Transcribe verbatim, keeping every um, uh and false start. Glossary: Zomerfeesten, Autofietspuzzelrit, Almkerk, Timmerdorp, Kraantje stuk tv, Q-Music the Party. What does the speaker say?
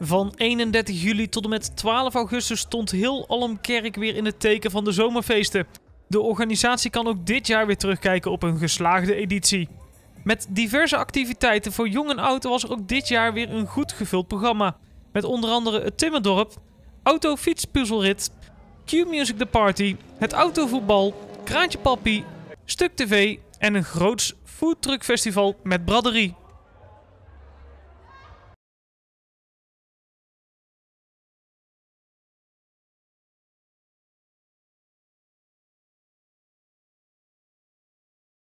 Van eenendertig juli tot en met twaalf augustus stond heel Almkerk weer in het teken van de zomerfeesten. De organisatie kan ook dit jaar weer terugkijken op een geslaagde editie. Met diverse activiteiten voor jong en oud was er ook dit jaar weer een goed gevuld programma. Met onder andere het Timmerdorp, Autofietspuzzelrit, Q-Music the Party, het autovoetbal, Kraantje stuk tv en een groots foodtruckfestival met braderie.